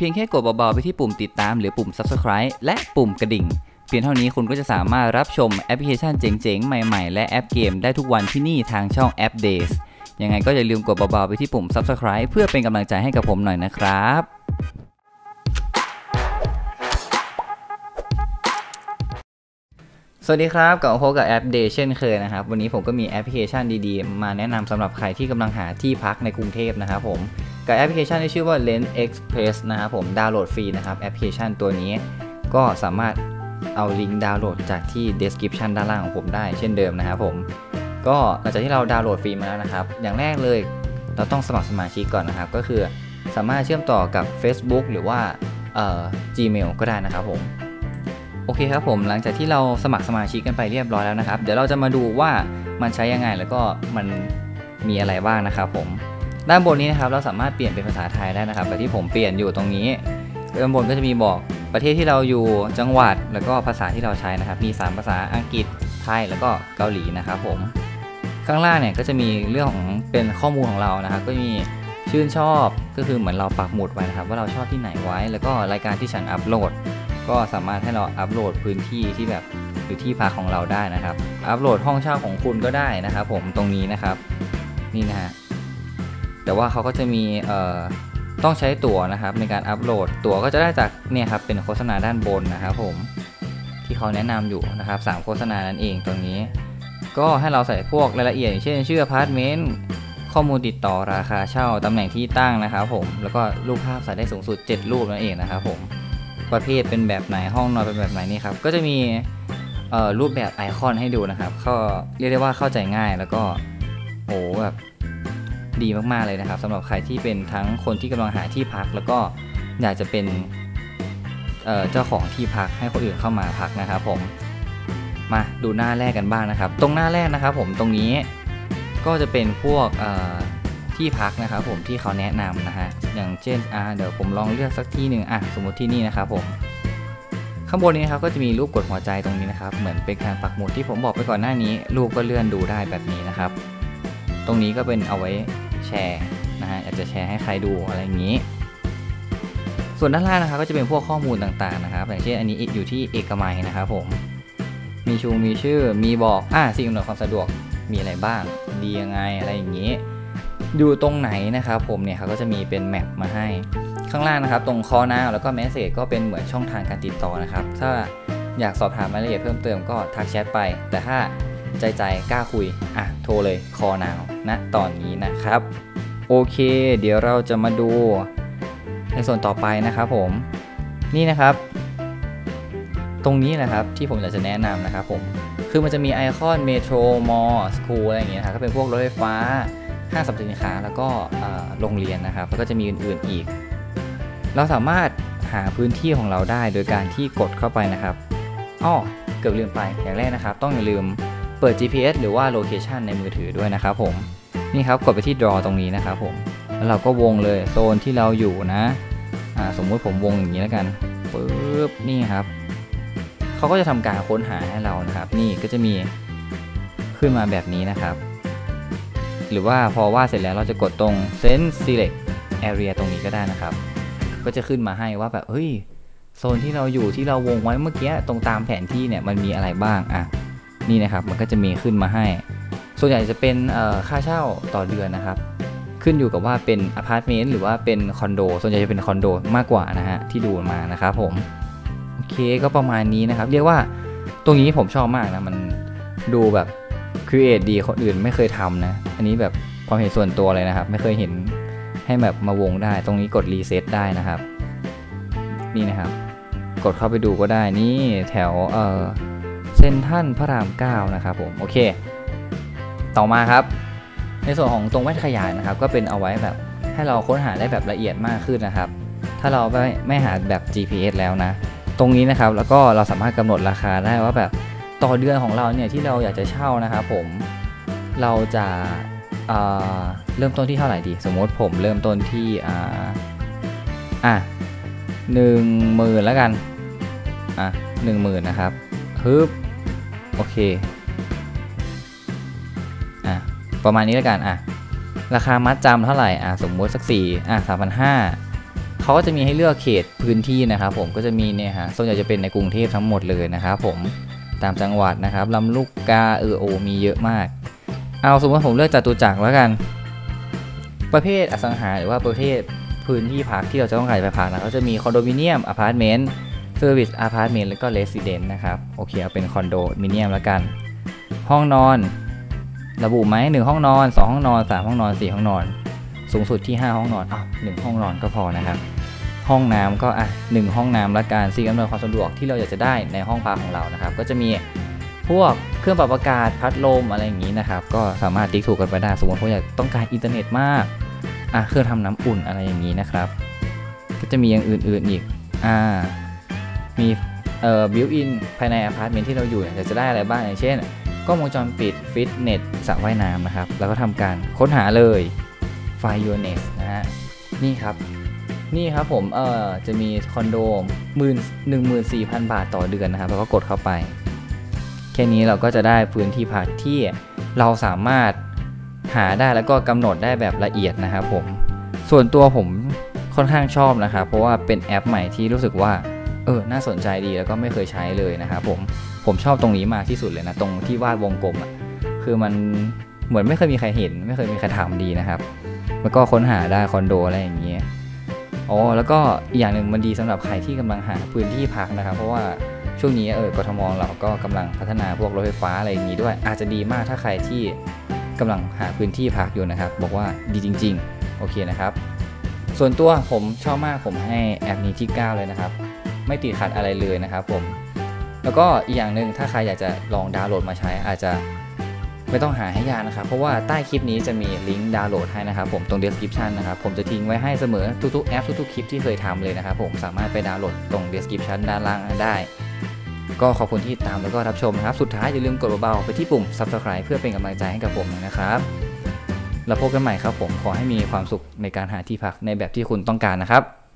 เพียงแค่กดเบาๆไปที่ปุ่มติดตามหรือปุ่ม Subscribe และปุ่มกระดิ่งเพียงเท่านี้คุณก็จะสามารถรับชมแอปพลิเคชันเจ๋งๆใหม่ๆและแอปเกมได้ทุกวันที่นี่ทางช่อง AppDays ยังไงก็อย่าลืมกดเบาๆไปที่ปุ่ม Subscribe เพื่อเป็นกำลังใจให้กับผมหน่อยนะครับสวัสดีครับกลับมาพบกับแอปเดย์เช่นเคยนะครับวันนี้ผมก็มีแอปพลิเคชันดีๆมาแนะนำสำหรับใครที่กำลังหาที่พักในกรุงเทพนะครับผมกับแอปพลิเคชันที่ชื่อว่า Rent Express นะครับผมดาวน์โหลดฟรีนะครับแอปพลิเคชันตัวนี้ก็สามารถเอาลิงก์ดาวน์โหลดจากที่ description ด้านล่างของผมได้เช่นเดิมนะครับผมก็หลังจากที่เราดาวน์โหลดฟรีมาแล้วนะครับอย่างแรกเลยเราต้องสมัครสมาชิกก่อนนะครับก็คือสามารถเชื่อมต่อกับ Facebook หรือว่าGmail ก็ได้นะครับผมโอเคครับผมหลังจากที่เราสมัครสมาชิกกันไปเรียบร้อยแล้วนะครับเดี๋ยวเราจะมาดูว่ามันใช้ยังไงแล้วก็มันมีอะไรบ้างนะครับผมด้านบนนี้นะครับเราสามารถเปลี่ยนเป็นภาษาไทยได้นะครับแบบที่ผมเปลี่ยนอยู่ตรงนี้ด้านบนก็จะมีบอกประเทศที่เราอยู่จังหวัดแล้วก็ภาษาที่เราใช้นะครับมี3ภาษาอังกฤษไทยแล้วก็เกาหลีนะครับผมข้างล่างเนี่ยก็จะมีเรื่องของเป็นข้อมูลของเรานะครับก็มีชื่นชอบก็คือเหมือนเราปักหมุดไว้นะครับว่าเราชอบที่ไหนไว้แล้วก็รายการที่ฉันอัปโหลดก็สามารถให้เราอัปโหลดพื้นที่ที่แบบอยู่ที่พักของเราได้นะครับอัปโหลดห้องเช่าของคุณก็ได้นะครับผมตรงนี้นะครับนี่นะฮะแต่ว่าเขาก็จะมีต้องใช้ตั๋วนะครับในการอัปโหลดตั๋วก็จะได้จากเนี่ยครับเป็นโฆษณาด้านบนนะครับผมที่เขาแนะนำอยู่นะครับ3โฆษณานั่นเองตรงนี้ก็ให้เราใส่พวกรายละเอียดอย่างเช่นชื่ออพาร์ตเมนต์ข้อมูลติดต่อราคาเช่าตำแหน่งที่ตั้งนะครับผมแล้วก็รูปภาพใส่ได้สูงสุด7รูปนั่นเองนะครับผมประเภทเป็นแบบไหนห้องนอนเป็นแบบไหนนี่ครับก็จะมีรูปแบบไอคอนให้ดูนะครับก็เรียกได้ว่าเข้าใจง่ายแล้วก็โหแบบดีมากๆเลยนะครับสำหรับใครที่เป็นทั้งคนที่กำลังหาที่พักแล้วก็อยากจะเป็นเจ้าของที่พักให้คนอื่นเข้ามาพักนะครับผมมาดูหน้าแรกกันบ้างนะครับตรงหน้าแรกนะครับผมตรงนี้ก็จะเป็นพวกที่พักนะครับผมที่เขาแนะนำนะฮะอย่างเช่นเดี๋ยวผมลองเลือกสักที่หนึ่งสมมติที่นี่นะครับผมข้างบนนี้นะครับก็จะมีรูปกดหัวใจตรงนี้นะครับเหมือนเป็นการปักหมุดที่ผมบอกไปก่อนหน้านี้รูปก็เลื่อนดูได้แบบนี้นะครับตรงนี้ก็เป็นเอาไว้แชร์นะฮะอาจจะแชร์ให้ใครดูอะไรอย่างนี้ส่วนด้านล่างนะครับก็จะเป็นพวกข้อมูลต่างๆนะครับอย่างเช่นอันนี้อยู่ที่เอกมัยนะครับผมมีชื่อมีบอกสิ่งอำนวยความสะดวกมีอะไรบ้างดียังไงอะไรอย่างนี้อยู่ตรงไหนนะครับผมเนี่ยเขาก็จะมีเป็นแมปมาให้ข้างล่างนะครับตรงคอหน้าแล้วก็เมสเซจก็เป็นเหมือนช่องทางการติดต่อนะครับถ้าอยากสอบถามรายละเอียดเพิ่มเติมก็ทักแชทไปแต่ถ้าใจกล้าคุยโทรเลยคอหน้านะตอนนี้นะครับโอเคเดี๋ยวเราจะมาดูในส่วนต่อไปนะครับผมนี่นะครับตรงนี้นะครับที่ผมอยากจะแนะนำนะครับผมคือมันจะมีไอคอนเมโทรมอลล์สคูลอะไรอย่างเงี้ยครับก็เป็นพวกรถไฟฟ้าห้างสรรพสินค้าแล้วก็โรงเรียนนะครับแล้วก็จะมีอื่นๆอีกเราสามารถหาพื้นที่ของเราได้โดยการที่กดเข้าไปนะครับเกือบลืมไปอย่างแรกนะครับต้องอย่าลืมเปิด GPS หรือว่า Location ในมือถือด้วยนะครับผมนี่ครับกดไปที่ Draw ตรงนี้นะครับผมแล้วเราก็วงเลยโซนที่เราอยู่นะสมมุติผมวงอย่างนี้แล้วกันปึ๊บนี่ครับเขาก็จะทำการค้นหาให้เรานะครับนี่ก็จะมีขึ้นมาแบบนี้นะครับหรือว่าพอว่าเสร็จแล้วเราจะกดตรง Sense Select Area ตรงนี้ก็ได้นะครับก็จะขึ้นมาให้ว่าแบบเฮ้ยโซนที่เราอยู่ที่เราวงไว้เมื่อกี้ตรงตามแผนที่เนี่ยมันมีอะไรบ้างนี่นะครับมันก็จะมีขึ้นมาให้ส่วนใหญ่จะเป็นค่าเช่าต่อเดือนนะครับขึ้นอยู่กับว่าเป็นอพาร์ตเมนต์หรือว่าเป็นคอนโดส่วนใหญ่จะเป็นคอนโดมากกว่านะฮะที่ดูมานะครับผมโอเคก็ประมาณนี้นะครับเรียกว่าตรงนี้ผมชอบมากนะมันดูแบบครีเอทดีคนอื่นไม่เคยทำนะอันนี้แบบความเห็นส่วนตัวเลยนะครับไม่เคยเห็นให้แบบมาวงได้ตรงนี้กดรีเซ็ตได้นะครับนี่นะครับกดเข้าไปดูก็ได้นี่แถวเซ็นทรัลพระราม 9นะครับผมโอเคต่อมาครับในส่วนของตรงแว่นขยายนะครับก็เป็นเอาไว้แบบให้เราค้นหาได้แบบละเอียดมากขึ้นนะครับถ้าเราไม่หาแบบ GPS แล้วนะตรงนี้นะครับแล้วก็เราสามารถกำหนดราคาได้ว่าแบบต่อเดือนของเราเนี่ยที่เราอยากจะเช่านะครับผมเราจะเริ่มต้นที่เท่าไหร่ดีสมมติผมเริ่มต้นที่10,000แล้วกัน10,000นะครับโอเคประมาณนี้แล้วกันราคามัดจำเท่าไหร่สมมติสัก4,500 เขา เขาก็จะมีให้เลือกเขตพื้นที่นะครับผมก็จะมีเนี่ยฮะส่วนใหญ่จะเป็นในกรุงเทพทั้งหมดเลยนะครับผมตามจังหวัดนะครับลำลูกกาโอมีเยอะมากเอาสมมติผมเลือกจตุจักรแล้วกันประเภทอสังหาหรือว่าประเภทพื้นที่พักที่เราจะต้องการไปพักนะเขาจะมีคอนโดมิเนียมอพาร์ตเมนต์เซอร์วิสอพาร์ตเมนต์แล้วก็เรสซิเดนต์นะครับโอเคเอาเป็นคอนโดมิเนียมแล้วกันห้องนอนระบุไหม1ห้องนอน2ห้องนอน3ห้องนอน4ห้องนอนสูงสุดที่5ห้องนอน1ห้องนอนก็พอนะครับห้องน้ำก็1ห้องน้ำละกันสิ่งอำนวยความสะดวกที่เราอยากจะได้ในห้องพักของเรานะครับก็จะมีพวกเครื่องปรับอากาศพัดลมอะไรอย่างนี้นะครับก็สามารถติ๊กถูกกันไปได้สมมติว่าอยากต้องการอินเทอร์เน็ตมากเครื่องทำน้ำอุ่นอะไรอย่างนี้นะครับก็จะมีอย่างอื่นอีกมีบิวอินภายในอพาร์ตเมนต์ที่เราอยู่อยากจะได้อะไรบ้างอย่างเช่นกล้องวงจรปิดฟิตเนสสระว่ายน้ำนะครับแล้วก็ทำการค้นหาเลย Find Your Nest นะฮะนี่ครับผมจะมีคอนโด 14,000 บาทต่อเดือนนะครับแล้วก็กดเข้าไปแค่นี้เราก็จะได้พื้นที่พักที่เราสามารถหาได้แล้วก็กำหนดได้แบบละเอียดนะครับผมส่วนตัวผมค่อนข้างชอบนะครับเพราะว่าเป็นแอปใหม่ที่รู้สึกว่าน่าสนใจดีแล้วก็ไม่เคยใช้เลยนะครับผมชอบตรงนี้มากที่สุดเลยนะตรงที่วาดวงกลมคือมันเหมือนไม่เคยมีใครเห็นไม่เคยมีใครทำดีนะครับแล้วก็ค้นหาได้คอนโดอะไรอย่างเงี้ยแล้วก็อีกอย่างหนึ่งมันดีสำหรับใครที่กำลังหาพื้นที่พักนะครับเพราะว่าช่วงนี้กทม.เราก็กำลังพัฒนาพวกรถไฟฟ้าอะไรอย่างนี้ด้วยอาจจะดีมากถ้าใครที่กำลังหาพื้นที่พักอยู่นะครับบอกว่าดีจริงๆโอเคนะครับส่วนตัวผมชอบมากผมให้แอปนี้ที่9เลยนะครับไม่ติดขัดอะไรเลยนะครับผมแล้วก็อีกอย่างหนึ่งถ้าใครอยากจะลองดาวน์โหลดมาใช้อาจจะไม่ต้องหาให้ยากนะครับเพราะว่าใต้คลิปนี้จะมีลิงก์ดาวน์โหลดให้นะครับผมตรง description นะครับผมจะทิ้งไว้ให้เสมอทุกๆแอปทุกๆคลิปที่เคยทำเลยนะครับผมสามารถไปดาวน์โหลดตรง description ด้านล่างได้ก็ขอบคุณที่ตามแล้วก็รับชมนะครับสุดท้ายอย่าลืมกดเบาๆไปที่ปุ่ม subscribe เพื่อเป็นกำลังใจให้กับผมนะครับแล้วพบกันใหม่ครับผมขอให้มีความสุขในการหาที่พักในแบบที่คุณต้องการนะครับ